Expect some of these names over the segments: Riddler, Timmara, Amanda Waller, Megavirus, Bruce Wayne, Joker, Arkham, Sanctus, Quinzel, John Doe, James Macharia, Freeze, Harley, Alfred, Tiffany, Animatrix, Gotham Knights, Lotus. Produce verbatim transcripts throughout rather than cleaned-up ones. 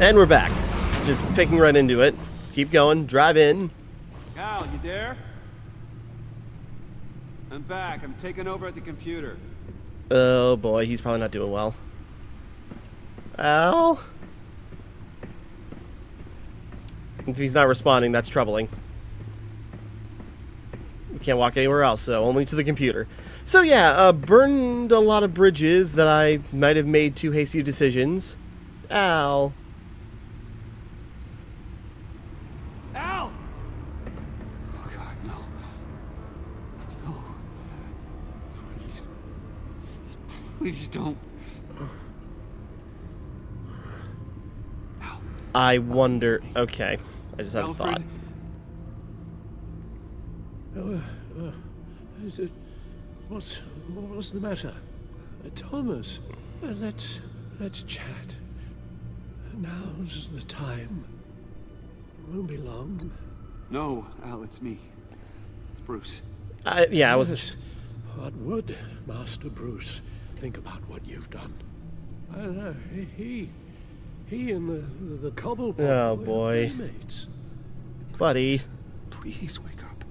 And we're back. Just picking right into it. Keep going. Drive in. Al, you there? I'm back. I'm taking over at the computer. Oh boy, he's probably not doing well. Al? If he's not responding, that's troubling. We can't walk anywhere else, so only to the computer. So yeah, uh, burned a lot of bridges that I might have made too hasty decisions. Al. Al! Oh God, no. No. Please. Please don't. Al. I wonder... Okay. I just had a thought. Oh, uh, uh, is it, what's, what's the matter? Uh, Thomas, uh, let's... Let's chat. Now's the time. It won't be long. No, Al, it's me. It's Bruce. Uh, yeah, I wasn't... What would Master Bruce think about what you've done? I don't know. He... He and the, the Cobblepot... Oh, boy. Mates. Buddy. Please, please wake up.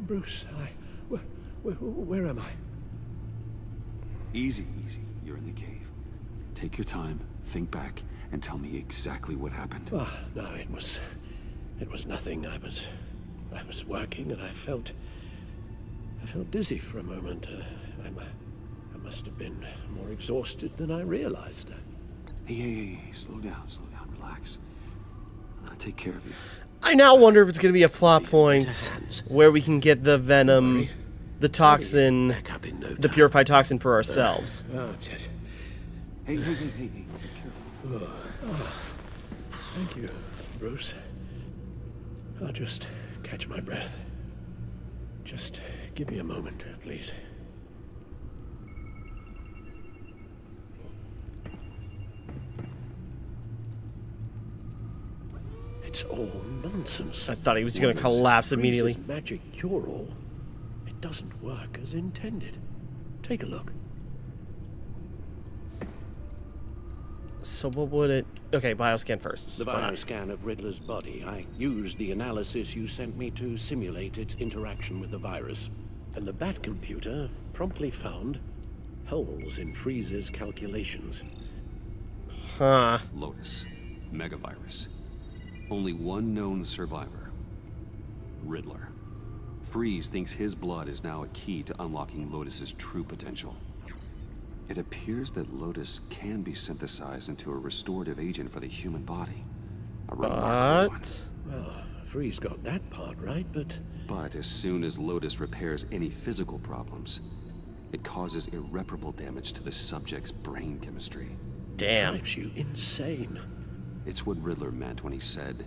Bruce, I... Where, where, where am I? Easy, easy. You're in the cave. Take your time, think back, and tell me exactly what happened. Oh, no, it was... It was nothing. I was... I was working, and I felt... I felt dizzy for a moment. Uh, I'm, I must have been more exhausted than I realized. Hey, hey, hey, hey. Slow down, slow down, relax. I'll take care of you. I now wonder if it's going to be a plot point where we can get the venom... The toxin, no the purified toxin for ourselves. Uh, oh, hey, hey, hey, hey, hey. Careful. Oh. Oh. Thank you, Bruce. I'll just catch my breath. Just give me a moment, please. It's all nonsense. I thought he was going to collapse immediately. Magic cure-all doesn't work as intended. Take a look. So what would it... Okay, bioscan first. The bioscan of Riddler's body. I used the analysis you sent me to simulate its interaction with the virus. And the bat computer promptly found holes in Freeze's calculations. Huh. Lotus. Megavirus. Only one known survivor. Riddler. Freeze thinks his blood is now a key to unlocking Lotus's true potential. It appears that Lotus can be synthesized into a restorative agent for the human body. A remarkable one. Well, Freeze got that part right, but... But as soon as Lotus repairs any physical problems, it causes irreparable damage to the subject's brain chemistry. Damn. It drives you insane. It's what Riddler meant when he said,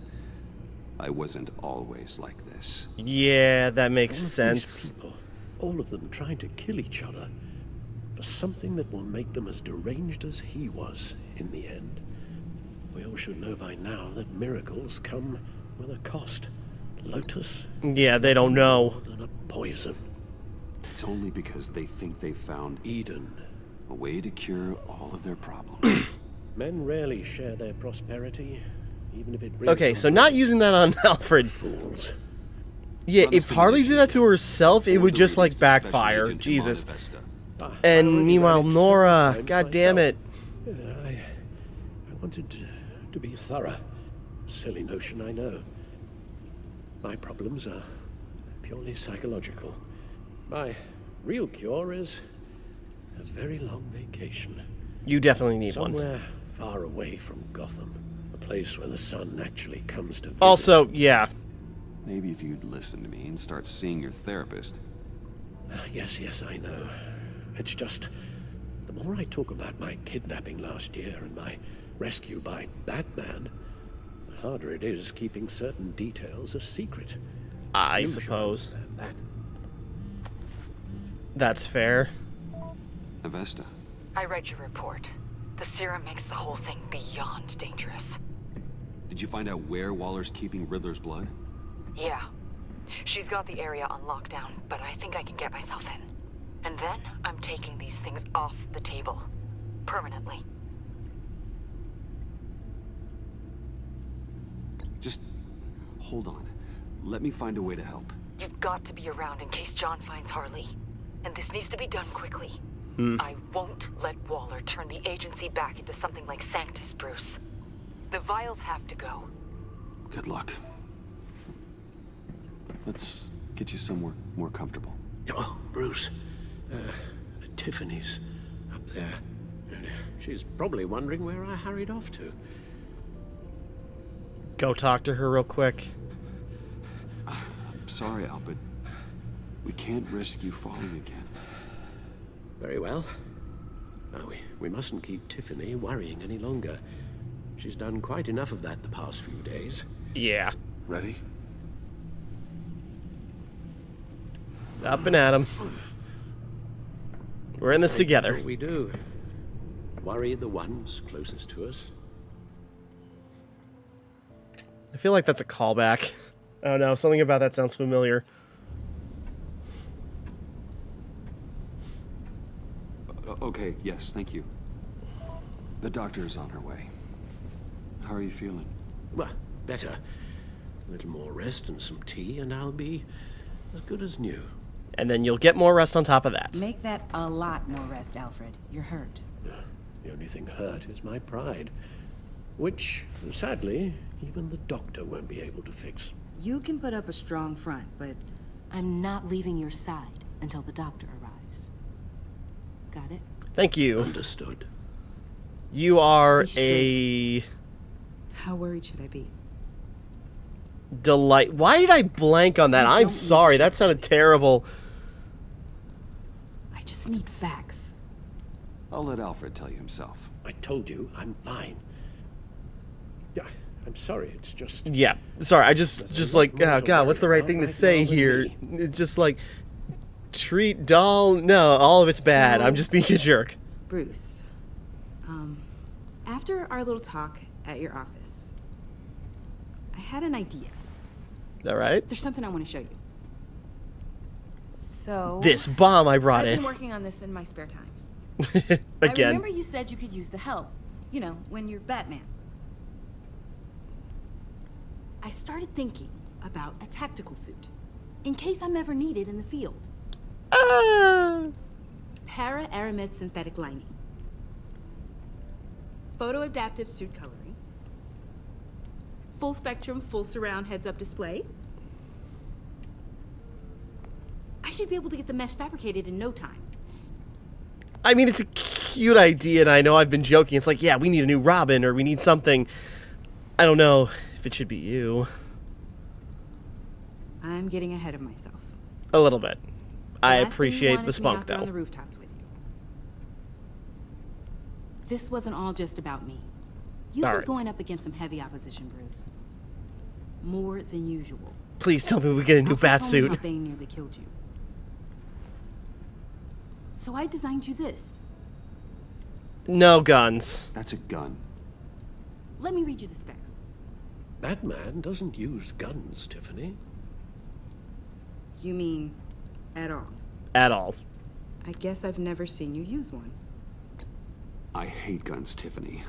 I wasn't always like this. Yeah, that makes sense. People, all of them trying to kill each other for something that will make them as deranged as he was in the end. We all should know by now that miracles come with a cost. Lotus? Yeah, they don't know. Than a poison. It's only because they think they found Eden. A way to cure all of their problems. Men rarely share their prosperity. Even if it okay, so not using that on Alfred. Fools. Yeah, Honestly, if Harley did that to herself, it would just, like, backfire. Jesus. And meanwhile, Nora. God damn it. Uh, I, I wanted to, to be thorough. Silly notion, I know. My problems are purely psychological. My real cure is a very long vacation. You definitely need one. Somewhere far away from Gotham. Place where the sun actually comes to visit. Also, yeah. Maybe if you'd listen to me and start seeing your therapist. Uh, yes, yes, I know. It's just, the more I talk about my kidnapping last year and my rescue by Batman, the harder it is keeping certain details a secret. I you suppose. That. That's fair. Avesta. I read your report. The serum makes the whole thing beyond dangerous. Did you find out where Waller's keeping Riddler's blood? Yeah. She's got the area on lockdown, but I think I can get myself in. And then I'm taking these things off the table. permanently. Just hold on. Let me find a way to help. You've got to be around in case John finds Harley. And this needs to be done quickly. Hmm. I won't let Waller turn the agency back into something like Sanctus, Bruce. The vials have to go. Good luck. Let's get you somewhere more comfortable. Oh, Bruce. Uh, Tiffany's up there. She's probably wondering where I hurried off to. Go talk to her real quick. I'm sorry, Al, but we can't risk you falling again. Very well. Oh, we, we mustn't keep Tiffany worrying any longer. She's done quite enough of that the past few days. Yeah. Ready? Up and at 'em. We're in this together. That's what we do. Worry the ones closest to us. I feel like that's a callback. Oh no, something about that sounds familiar. Okay, yes, thank you. The doctor is on her way. How are you feeling? Well, better. A little more rest and some tea, and I'll be as good as new. And then you'll get more rest on top of that. Make that a lot more rest, Alfred. You're hurt. The only thing hurt is my pride, which, sadly, even the doctor won't be able to fix. You can put up a strong front, but I'm not leaving your side until the doctor arrives. Got it? Thank you. Understood. You are Understood. a... How worried should I be? Delight. Why did I blank on that? I I'm sorry. That sounded terrible. I just need facts. I'll let Alfred tell you himself. I told you I'm fine. Yeah, I'm sorry. It's just. Yeah, sorry. I just, just like, oh god, what's the right thing to say here? It's just like, treat doll. No, all of it's bad. I'm just being a jerk. Bruce, um, after our little talk at your office, I had an idea. All right. There's something I want to show you. So this bomb I brought in. I've been working on this in my spare time. Again. I remember you said you could use the help. You know, when you're Batman. I started thinking about a tactical suit, in case I'm ever needed in the field. Ah. Para-aramid synthetic lining. Photoadaptive suit coloring. Full spectrum, full surround heads-up display. I should be able to get the mesh fabricated in no time. I mean, it's a cute idea, and I know I've been joking. It's like, yeah, we need a new Robin, or we need something. I don't know if it should be you. I'm getting ahead of myself. A little bit. I appreciate the spunk, though. On the rooftops with you. This wasn't all just about me. You've been going up against some heavy opposition, Bruce. More than usual. Please tell me we get a new bat suit. Bane nearly killed you. So I designed you this. No guns. That's a gun. Let me read you the specs. Batman doesn't use guns, Tiffany. You mean at all? At all. I guess I've never seen you use one. I hate guns, Tiffany.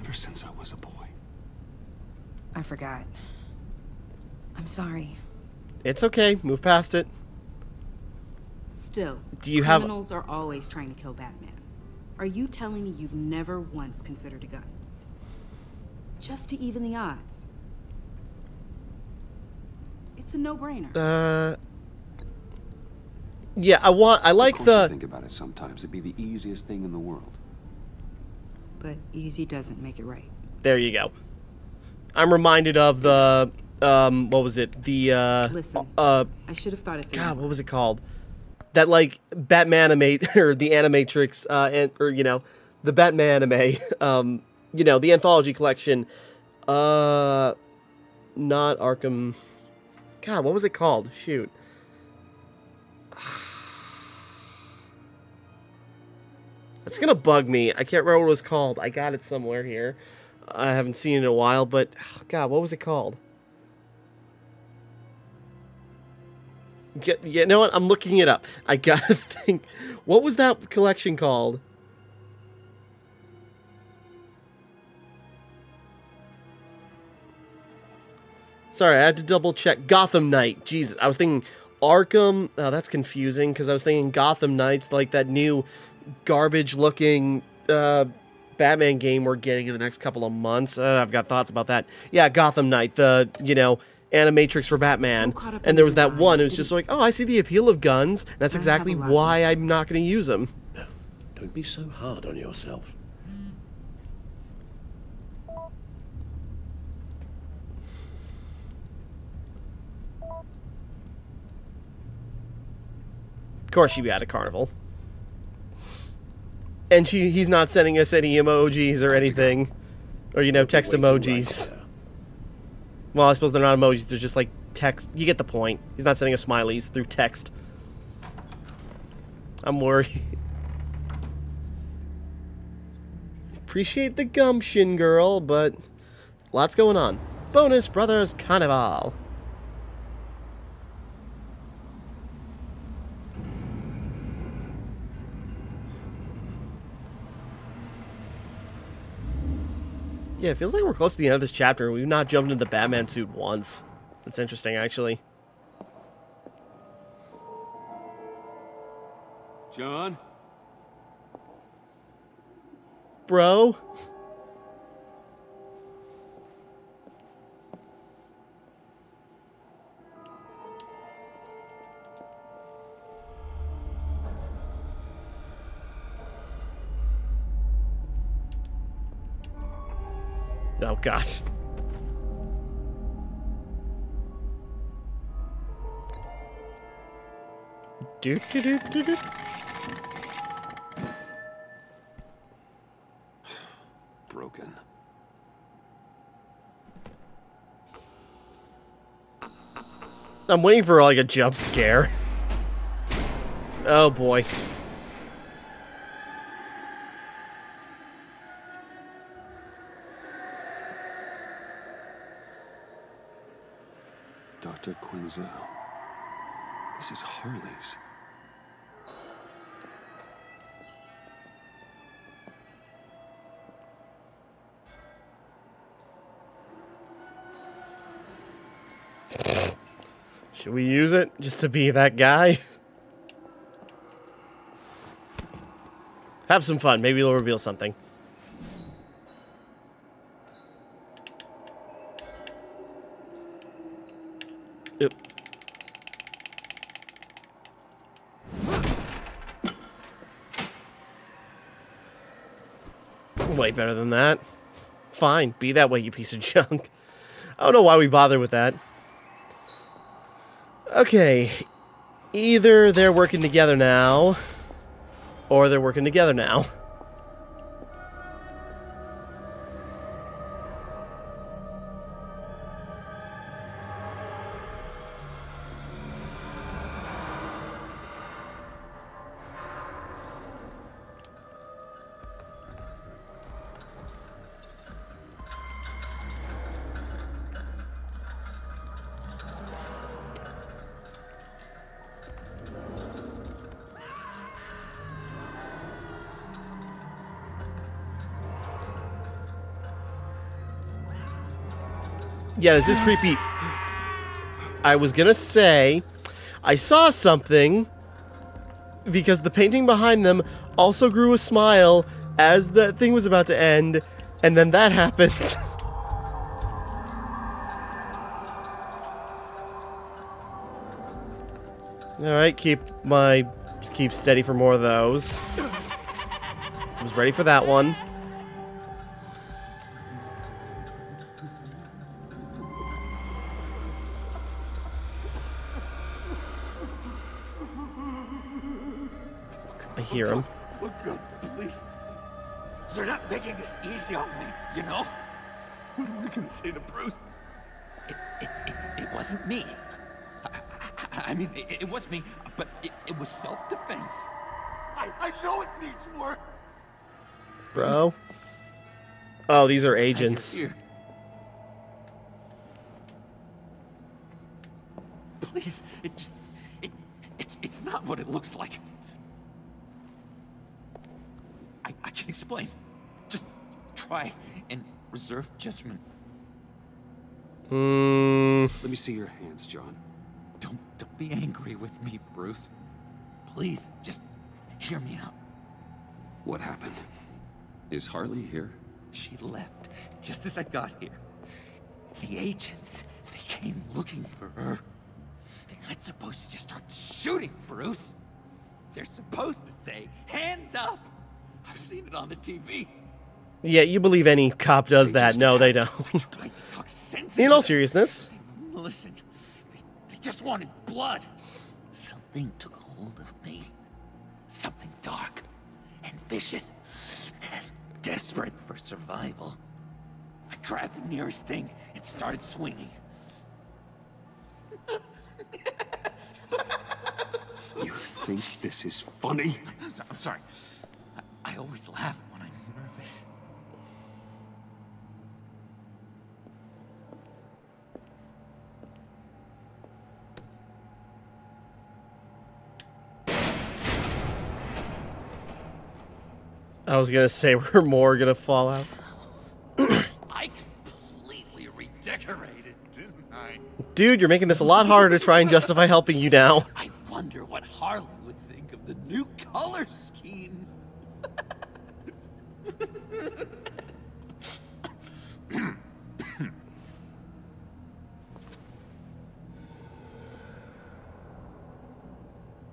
Ever since I was a boy. I forgot. I'm sorry. It's okay. Move past it. Still, do you have... criminals are always trying to kill Batman. Are you telling me you've never once considered a gun? Just to even the odds. It's a no-brainer. Uh... Yeah, I want... I like the... Of course I think about it sometimes. It'd be the easiest thing in the world. But easy doesn't make it right. There you go. I'm reminded of the um what was it? The uh Listen, uh I should have thought it through. God, what was it called? That like Batman anime or the Animatrix uh and or you know, the Batman anime um you know, the anthology collection uh not Arkham. God, what was it called? Shoot. It's gonna bug me. I can't remember what it was called. I got it somewhere here. I haven't seen it in a while, but oh God, what was it called? Get, you know what? I'm looking it up. I gotta think. What was that collection called? Sorry, I had to double check. Gotham Knight. Jesus, I was thinking Arkham. Oh, that's confusing, because I was thinking Gotham Knights, like that new garbage-looking uh, Batman game we're getting in the next couple of months. Uh, I've got thoughts about that. Yeah, Gotham Knight, the, you know, Animatrix for Batman. So and there was that one who's just like, oh, I see the appeal of guns. And that's exactly why I'm not going to use them. No, don't be so hard on yourself. Of course she'd be at a carnival. And she, he's not sending us any emojis or anything. Or, you know, text emojis. Well, I suppose they're not emojis, they're just like text. You get the point. He's not sending us smileys through text. I'm worried. Appreciate the gumption, girl, but lots going on. Bonus Brothers Carnival. Yeah, it feels like we're close to the end of this chapter. We've not jumped into the Batman suit once. That's interesting, actually. John? Bro? Oh, God. Do, do, do, do, do. Broken. I'm waiting for, like, a jump scare. Oh, boy. Doctor Quinzel. This is Harley's. Should we use it just to be that guy? Have some fun. Maybe it'll reveal something. Way better than that. Fine, be that way, you piece of junk. I don't know why we bother with that. Okay, either they're working together now, or they're working together now. Yeah, this is creepy. I was gonna say, I saw something because the painting behind them also grew a smile as the thing was about to end, and then that happened. All right, keep my keep steady for more of those. I was ready for that one. Hear him. Look, look, look, please. You're not making this easy on me, you know? What am I going to say to Bruce? It, it, it, it wasn't me. I, I, I mean, it, it was me, but it, it was self-defense. I, I know it needs work. Bro. Oh, these are agents. Please, it just, it, it's, it's not what it looks like. I, I can explain. Just try and reserve judgment. Mm. Let me see your hands, John. Don't, don't be angry with me, Bruce. Please, just hear me out. What happened? Is Harley here? She left just as I got here. The agents, they came looking for her. They're not supposed to just start shooting, Bruce. They're supposed to say, hands up. I've seen it on the T V. Yeah, you believe any cop does they that. No, they don't. In all seriousness. They listen, they, they just wanted blood. Something took hold of me. Something dark and vicious and desperate for survival. I grabbed the nearest thing and started swinging. You think this is funny? I'm, so, I'm sorry. I, I always laugh when I'm nervous. I was gonna say we're more gonna fall out. I completely redecorated, didn't I? Dude, you're making this a lot harder to try and justify helping you now. I wonder what Harley would think of the new color scheme.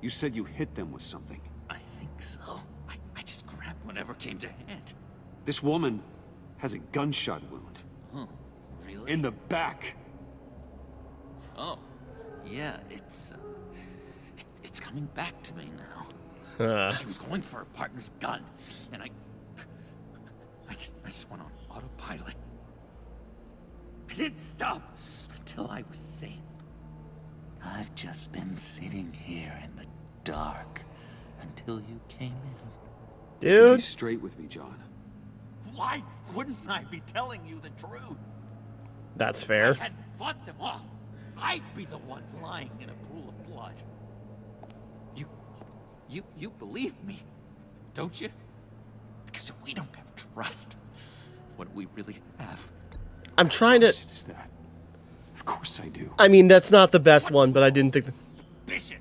You said you hit them with something. I think so. I, I just grabbed whatever came to hand. This woman has a gunshot wound. Oh, really? In the back. Oh, yeah, it's... Uh... It's coming back to me now. Uh. She was going for her partner's gun, and I... I just, I just went on autopilot. I didn't stop until I was safe. I've just been sitting here in the dark until you came in. Dude. Be straight with me, John. Why wouldn't I be telling you the truth? That's fair. If I hadn't fought them off, I'd be the one lying in a pool of blood. You, you believe me, don't you? Because if we don't have trust, what do we really have? I'm trying to... Is that? Of course I do. I mean, that's not the best What's one, but I didn't think... Suspicion.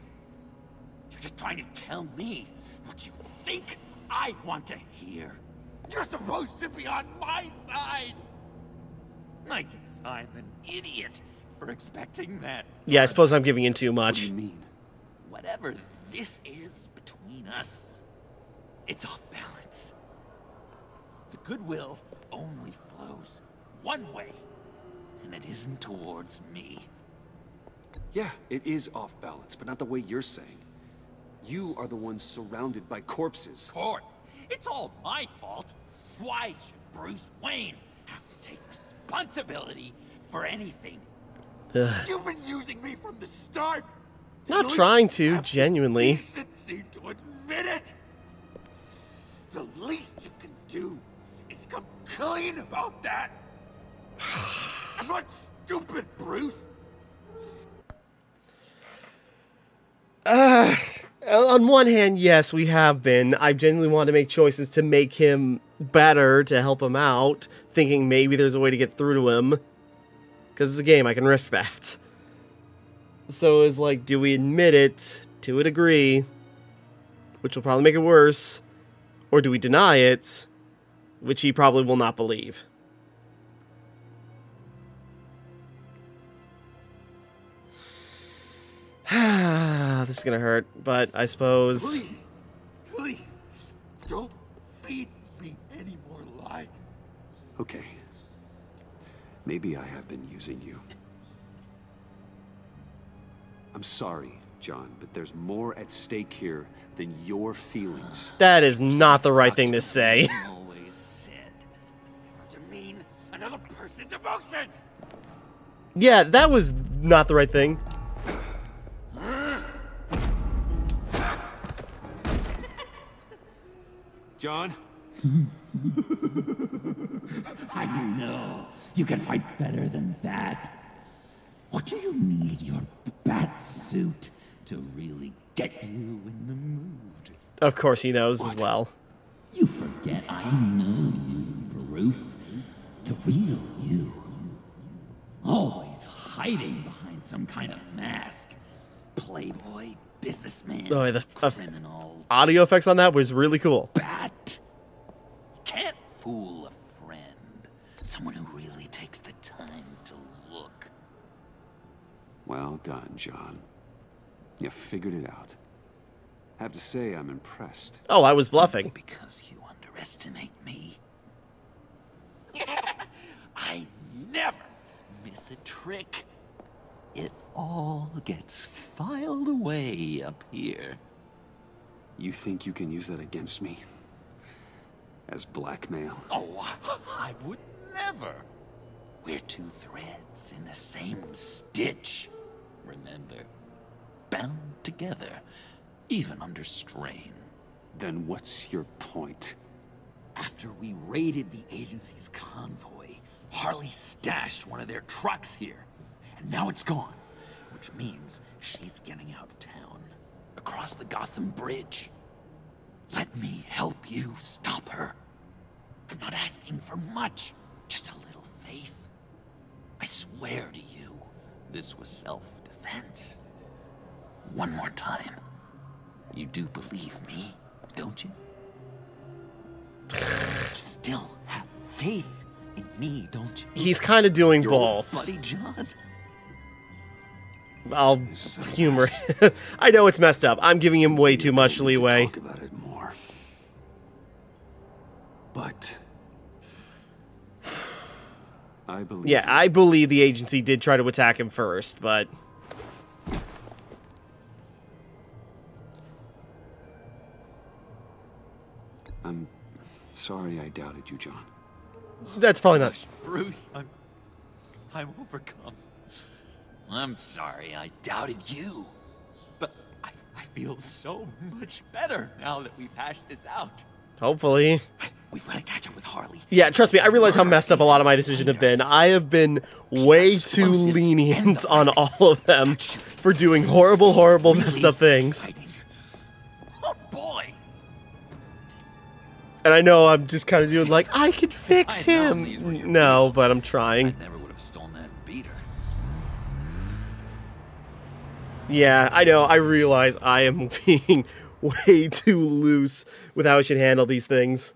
You're just trying to tell me what you think I want to hear. You're supposed to be on my side. I guess I'm an idiot for expecting that. Yeah, I suppose I'm giving in too much. What do you mean? Whatever this is... us. It's off balance. The goodwill only flows one way, and it isn't towards me. Yeah, it is off balance, but not the way you're saying. You are the one surrounded by corpses. Corp? It's all my fault. Why should Bruce Wayne have to take responsibility for anything? You've been using me from the start. Not you trying to, have genuinely. Decency to admit it. The least you can do is come clean about that. I'm not stupid, Bruce. Uh, on one hand, yes, we have been. I genuinely want to make choices to make him better, to help him out, thinking maybe there's a way to get through to him. Because it's a game, I can risk that. So it's like, do we admit it to a degree, which will probably make it worse, or do we deny it, which he probably will not believe? This is gonna hurt, but I suppose... Please, please, don't feed me any more lies. Okay. Maybe I have been using you. I'm sorry, John, but there's more at stake here than your feelings. That is not the right thing to say. Always said to mean another person's emotions. Yeah, that was not the right thing. John? I know you can fight better than that. What do you need your bat suit to really get you in the mood? Of course he knows what? As well. You forget I know you, Bruce. The real you. Always hiding behind some kind of mask. Playboy, businessman, oh, the criminal. Audio effects on that was really cool. Bat. Can't fool a friend. Someone who really takes the time to look. Well done, John. You figured it out. Have to say I'm impressed. Oh, I was bluffing. Because you underestimate me. I never miss a trick. It all gets filed away up here. You think you can use that against me? As blackmail? Oh, I would never. We're two threads in the same stitch. Remember, bound together, even under strain. Then what's your point? After we raided the agency's convoy, Harley stashed one of their trucks here. And now it's gone, which means she's getting out of town, across the Gotham Bridge. Let me help you stop her. I'm not asking for much, just a little faith. I swear to you, this was self-defense. One more time. You do believe me, don't you? You still have faith in me, don't you? He's kind of doing both. Buddy John. I'll humor. I know it's messed up. I'm giving him way too much leeway. Talk about it more. But I believe. Yeah, I believe the agency did try to attack him first, but I'm sorry I doubted you, John. That's probably not. Bruce, I'm I'm overcome. I'm sorry I doubted you, but I, I feel so much better now that we've hashed this out. Hopefully. We've got to catch up with Harley. Yeah, trust me, I realize how messed up a lot of my decisions have been. I have been way too lenient on all of them for doing horrible, horrible, messed up things. Oh boy! And I know I'm just kind of doing like, I could fix him. No, but I'm trying. I never would have stolen that beater. Yeah, I know. I realize I am being way too loose with how I should handle these things.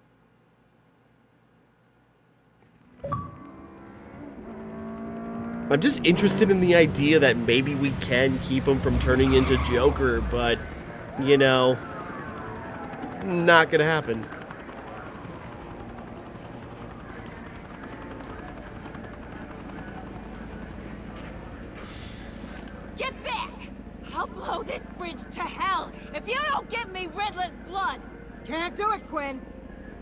I'm just interested in the idea that maybe we can keep him from turning into Joker, but, you know, not gonna happen. To hell if you don't give me Riddler's blood. Can't do it, Quinn.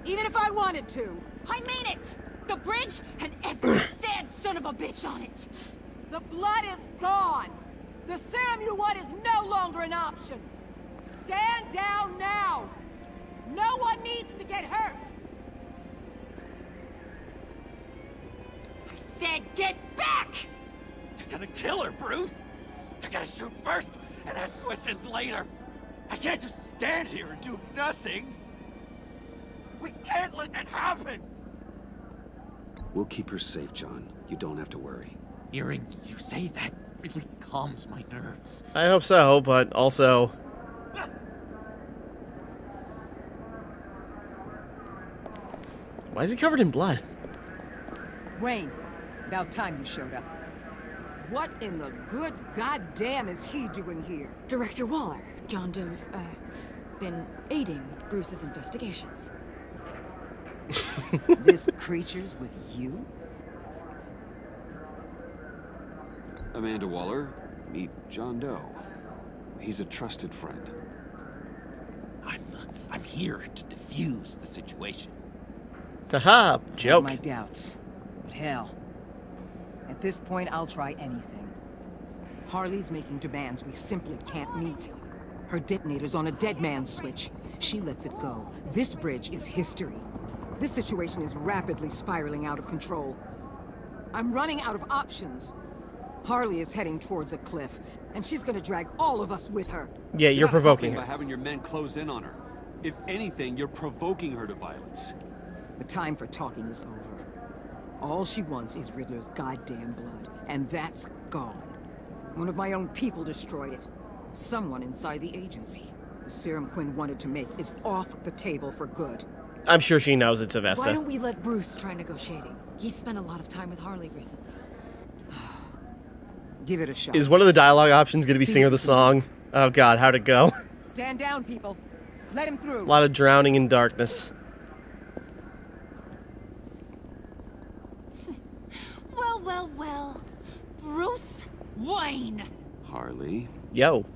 Even if I wanted to. I mean it. The bridge and every sad son of a bitch on it. The blood is gone. The serum you want is no longer an option. Stand down now. No one needs to get hurt. I said get back. They're gonna kill her, Bruce. They're gonna shoot first and ask questions later. I can't just stand here and do nothing. We can't let that happen. We'll keep her safe, John. You don't have to worry. Hearing you say that really calms my nerves. I hope so, but also... Why is he covered in blood? Wayne, about time you showed up. What in the good goddamn is he doing here? Director Waller, John Doe's, uh, been aiding Bruce's investigations. This creature's with you? Amanda Waller, meet John Doe. He's a trusted friend. I'm, I'm here to defuse the situation. Haha, joke. My doubts, but hell. At this point, I'll try anything. Harley's making demands we simply can't meet. Her detonator's on a dead man's switch. She lets it go. This bridge is history. This situation is rapidly spiraling out of control. I'm running out of options. Harley is heading towards a cliff, and she's gonna drag all of us with her. Yeah, you're, you're provoking her. By having your men close in on her. If anything, you're provoking her to violence. The time for talking is over. All she wants is Riddler's goddamn blood, and that's gone. One of my own people destroyed it. Someone inside the agency. The serum Quinn wanted to make is off the table for good. I'm sure she knows it's a Vesta. Why don't we let Bruce try negotiating? He's spent a lot of time with Harley recently. Give it a shot. Is one of the dialogue options going to be singer the song? Oh god, how'd it go? Stand down, people. Let him through. A lot of drowning in darkness. Well, well, well. Bruce Wayne. Harley. Yo.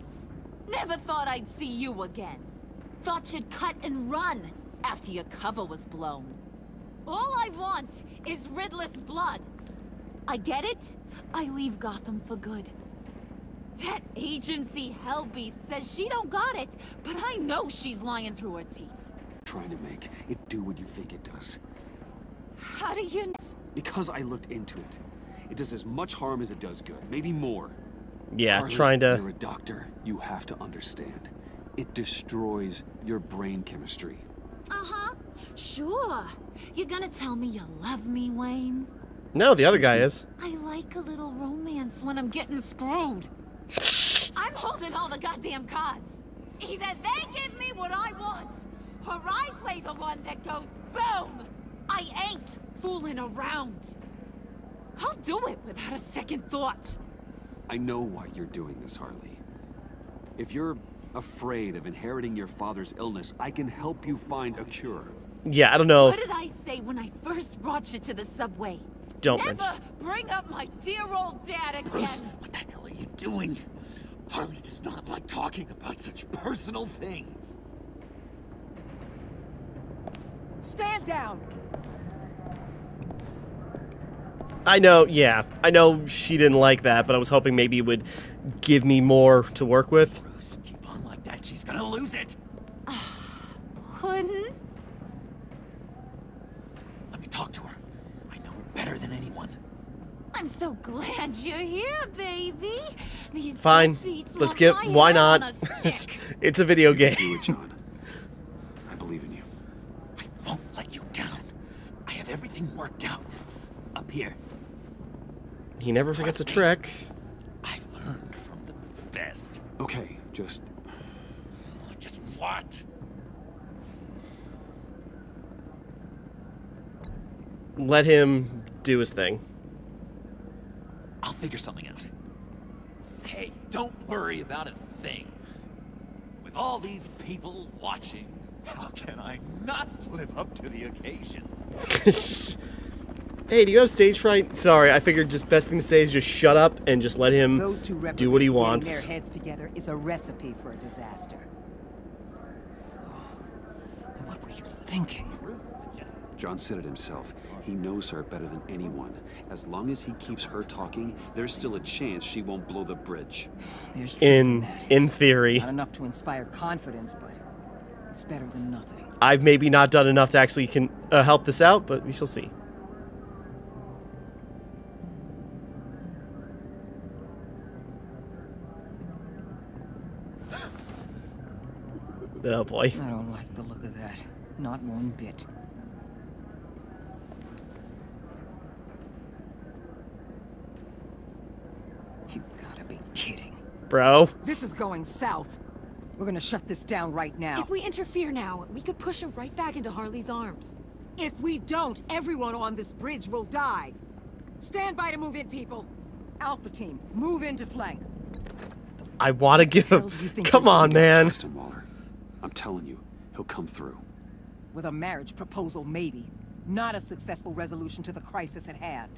Never thought I'd see you again. Thought you'd cut and run after your cover was blown. All I want is Riddler's blood. I get it. I leave Gotham for good. That agency hellbeast says she don't got it, but I know she's lying through her teeth. Trying to make it do what you think it does. How do you know? Because I looked into it. It does as much harm as it does good, maybe more. Yeah, Harley, trying to... You're a doctor. You have to understand. It destroys your brain chemistry. Uh-huh. Sure. You're gonna tell me you love me, Wayne? No, the other guy is. I like a little romance when I'm getting screwed. I'm holding all the goddamn cards. Either they give me what I want, or I play the one that goes boom. I ain't fooling around. I'll do it without a second thought. I know why you're doing this, Harley. If you're afraid of inheriting your father's illness, I can help you find a cure. Yeah, I don't know. What did I say when I first brought you to the subway? Don't Never mention. bring up my dear old dad again. Bruce, what the hell are you doing? Harley does not like talking about such personal things. Stand down. I know, yeah. I know she didn't like that, but I was hoping maybe it would give me more to work with. Bruce, keep on like that. She's gonna lose it. Uh, couldn't? Let me talk to her. I know her better than anyone. I'm so glad you're here, baby. These Fine. Let's get... Why not? It's a video game. You do it, John. I believe in you. I won't let you down. I have everything worked out. Up here. He never forgets a trick. I learned from the best. Okay, just... Just what? Let him do his thing. I'll figure something out. Hey, don't worry about a thing. With all these people watching, how can I not live up to the occasion? Hey, do you have stage fright? Sorry, I figured just best thing to say is just shut up and just let him Those two do what he wants. Their heads together is a recipe for a disaster. Oh, what were you thinking? John said it himself. He knows her better than anyone. As long as he keeps her talking, there's still a chance she won't blow the bridge. There's truth in that. In theory. Not enough to inspire confidence, but it's better than nothing. I've maybe not done enough to actually can uh, help this out, but we shall see. Oh boy. I don't like the look of that. Not one bit. You gotta be kidding. Bro. This is going south. We're gonna shut this down right now. If we interfere now, we could push her right back into Harley's arms. If we don't, everyone on this bridge will die. Stand by to move in, people. Alpha team, move in to flank. I wanna give him... Come on, man. Justin Waller. I'm telling you, he'll come through. With a marriage proposal, maybe. Not a successful resolution to the crisis at hand.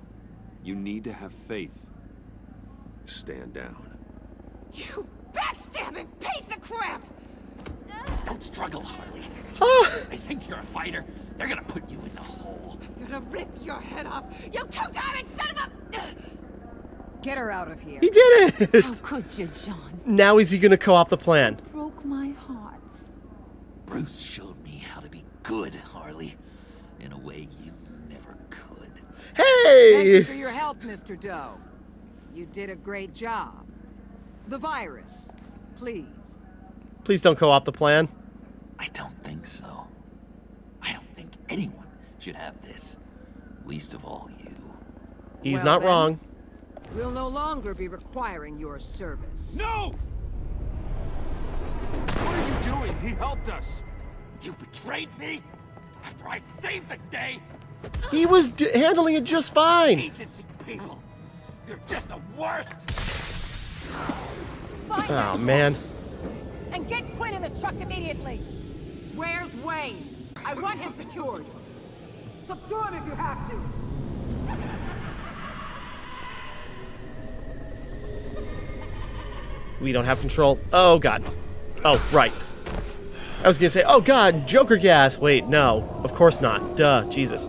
You need to have faith. Stand down. You backstabbing piece of crap! Don't struggle, Harley. Oh. I think you're a fighter. They're gonna put you in the hole. I'm gonna rip your head off. You two-diamond son of a... Get her out of here. He did it! How could you, John? Now is he gonna co-opt the plan? Broke my heart. Bruce showed me how to be good, Harley. In a way you never could. Hey! Thank you for your help, Mister Doe. You did a great job. The virus. Please. Please don't co-opt the plan. I don't think so. I don't think anyone should have this. least of all you. He's not wrong. We'll no longer be requiring your service. No! What are you doing? He helped us. You betrayed me after I saved the day. He was d handling it just fine. Agency people, you're just the worst. Find oh man. And get Quinn in the truck immediately. Where's Wayne? I want him secured. Subdue him if you have to. We don't have control. Oh god. Oh right. I was gonna say, oh god, Joker gas. Wait, no, of course not. Duh, Jesus.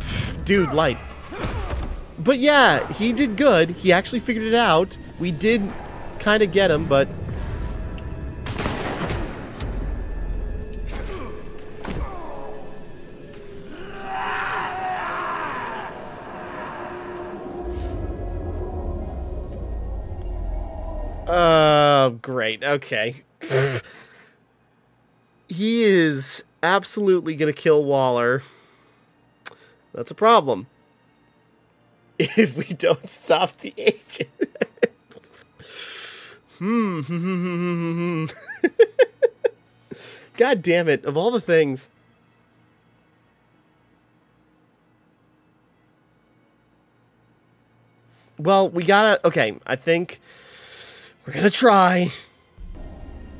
Pfft, dude, light. But yeah, he did good. He actually figured it out. We did kind of get him, but oh, great. Okay. He is absolutely going to kill Waller. That's a problem. If we don't stop the agent. Hmm. God damn it. Of all the things. Well, we gotta... Okay, I think... We're gonna try.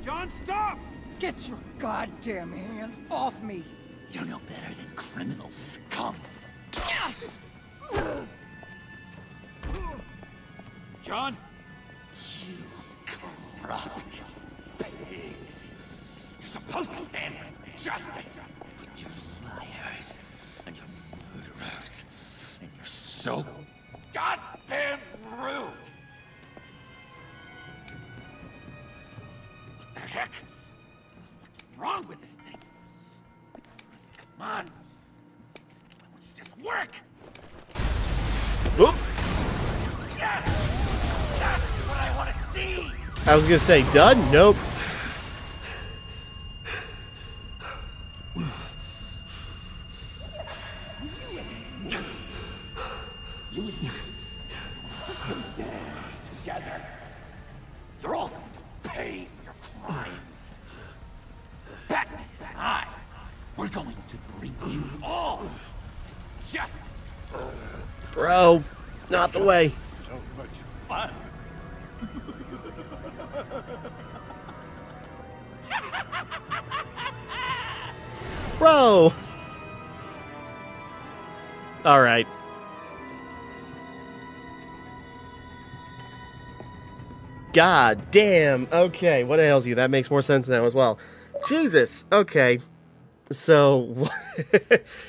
John, stop! Get your goddamn hands off me! You're no better than criminal scum. John? You corrupt pigs. You're supposed to stand for justice. But you're liars, and you're murderers, and you're so goddamn rude. What the heck? What's wrong with this thing? Come on. Why don't you just work? Oops. Yes! That's what I want to see! I was going to say, done? Nope. Way. So much fun. Bro. All right. God damn. Okay, what ails you? That makes more sense now as well. Jesus. Okay. So,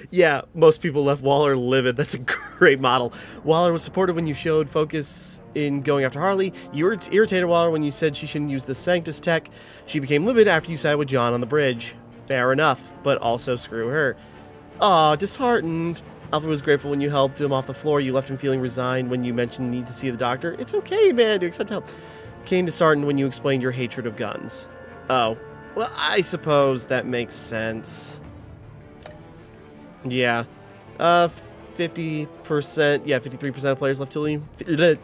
yeah, most people left Waller livid. That's a great model. Waller was supportive when you showed focus in going after Harley. You were irritated Waller when you said she shouldn't use the Sanctus tech. She became livid after you sided with John on the bridge. Fair enough, but also screw her. Aw, disheartened. Alfred was grateful when you helped him off the floor. You left him feeling resigned when you mentioned the need to see the doctor. It's okay, man, to accept help. Came disheartened when you explained your hatred of guns. Oh. Well, I suppose that makes sense. Yeah. Uh, fifty percent, yeah, fifty-three percent of players left Tilly,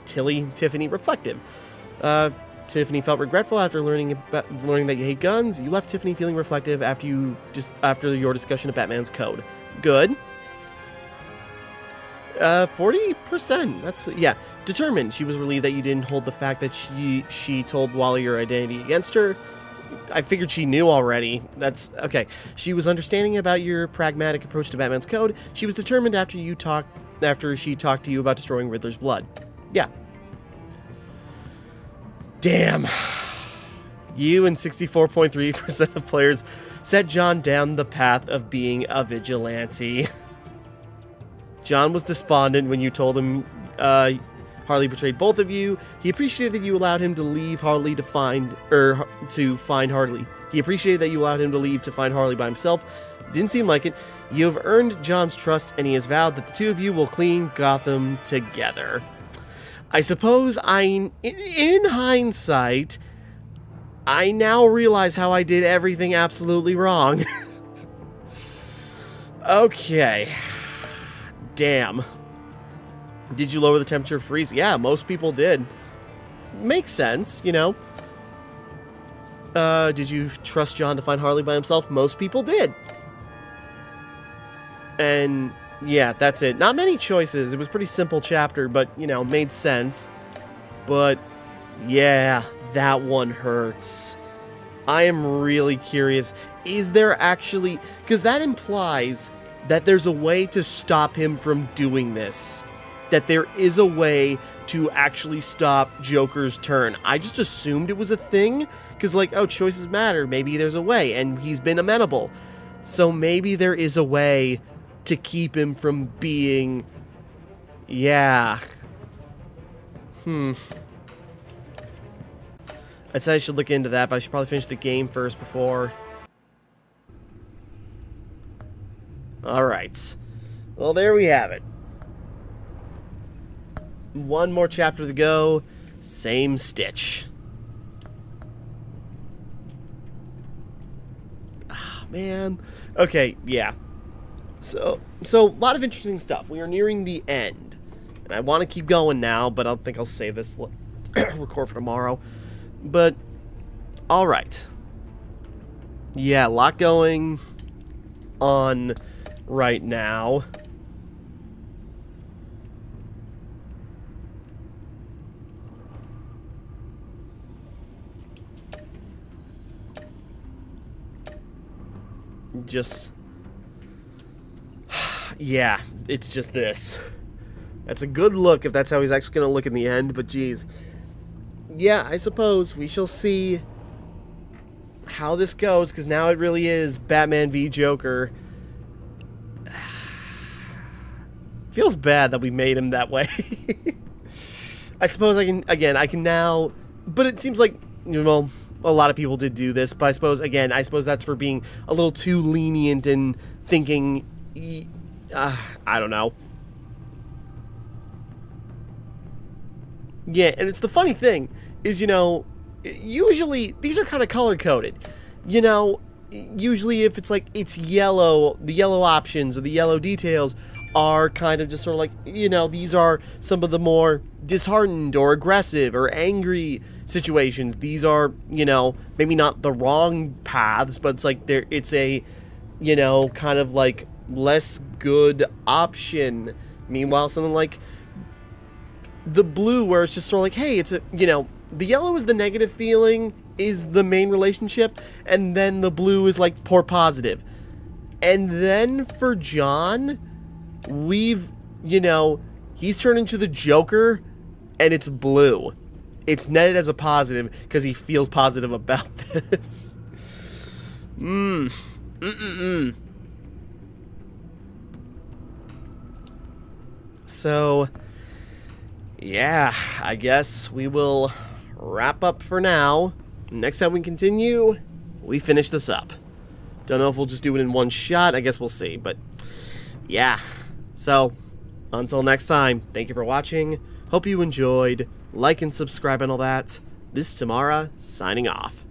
Tilly, Tiffany reflective. Uh, Tiffany felt regretful after learning about, learning that you hate guns. You left Tiffany feeling reflective after you just after your discussion of Batman's code. Good. Uh, forty percent, that's, yeah. Determined, she was relieved that you didn't hold the fact that she, she told Waller your identity against her. I figured she knew already. That's okay. She was understanding about your pragmatic approach to Batman's code. She was determined after you talked, after she talked to you about destroying Riddler's blood. Yeah. Damn. You and sixty-four point three percent of players set John down the path of being a vigilante. John was despondent when you told him, uh, Harley betrayed both of you. He appreciated that you allowed him to leave Harley to find, er, to find Harley. He appreciated that you allowed him to leave to find Harley by himself. Didn't seem like it. You have earned John's trust, and he has vowed that the two of you will clean Gotham together. I suppose I, in, in hindsight, I now realize how I did everything absolutely wrong. Okay. Damn. Did you lower the temperature of Freeze? Yeah, most people did. Makes sense, you know. Uh, did you trust John to find Harley by himself? Most people did. And yeah, that's it. Not many choices. It was a pretty simple chapter, but, you know, made sense. But yeah, that one hurts. I am really curious. Is there actually... because that implies that there's a way to stop him from doing this. That there is a way to actually stop Joker's turn. I just assumed it was a thing, because like, oh, choices matter, maybe there's a way, and he's been amenable. So maybe there is a way to keep him from being... yeah. Hmm. I'd say I should look into that, but I should probably finish the game first before... Alright. Well, there we have it. One more chapter to go. Same Stitch. Ah, man. Okay, yeah. So, so, a lot of interesting stuff. We are nearing the end. And I want to keep going now, but I don't think I'll save this record for tomorrow. But, alright. Yeah, a lot going on right now. Just, yeah, it's just this. That's a good look if that's how he's actually going to look in the end, but geez. Yeah, I suppose we shall see how this goes, because now it really is Batman v Joker. Feels bad that we made him that way. I suppose I can, again, I can now, but it seems like, you know, a lot of people did do this, but I suppose, again, I suppose that's for being a little too lenient and thinking, uh, I don't know. Yeah, and it's the funny thing is, you know, usually these are kind of color-coded. You know, usually if it's like, it's yellow, the yellow options or the yellow details are kind of just sort of like, you know, these are some of the more disheartened or aggressive or angry situations. These are, you know, maybe not the wrong paths, but it's like there, it's a, you know, kind of like less good option. Meanwhile, something like the blue, where it's just sort of like, hey, it's a, you know, the yellow is the negative feeling, is the main relationship, and then the blue is like poor positive. And then for John, we've, you know, he's turned into the Joker, and it's blue. It's netted as a positive because he feels positive about this. Mmm. Mm-mm-mm. So, yeah, I guess we will wrap up for now. Next time we continue, we finish this up. Don't know if we'll just do it in one shot. I guess we'll see, but yeah. So, until next time, thank you for watching. Hope you enjoyed. Like and subscribe and all that. This is Timmara, signing off.